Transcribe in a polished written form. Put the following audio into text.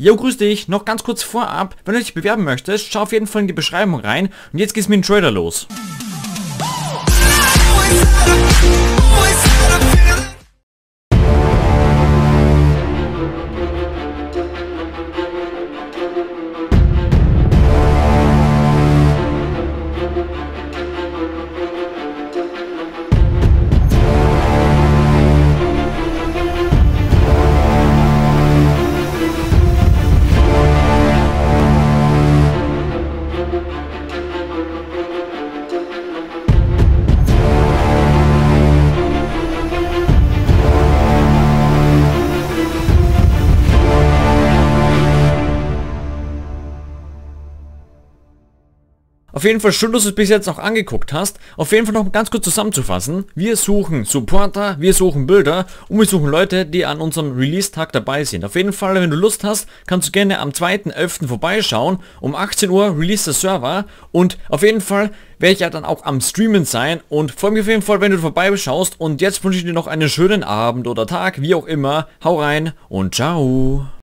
Jo, grüß dich. Noch ganz kurz vorab, wenn du dich bewerben möchtest, schau auf jeden Fall in die Beschreibung rein und jetzt geht's mit dem Trailer los. Auf jeden Fall schön, dass du es bis jetzt noch angeguckt hast. Auf jeden Fall noch ganz kurz zusammenzufassen. Wir suchen Supporter, wir suchen Bilder und wir suchen Leute, die an unserem Release-Tag dabei sind. Auf jeden Fall, wenn du Lust hast, kannst du gerne am 2.11. vorbeischauen. Um 18 Uhr release der Server und auf jeden Fall werde ich ja dann auch am Streamen sein und freue mich auf jeden Fall, wenn du vorbeischaust. Und jetzt wünsche ich dir noch einen schönen Abend oder Tag, wie auch immer. Hau rein und ciao.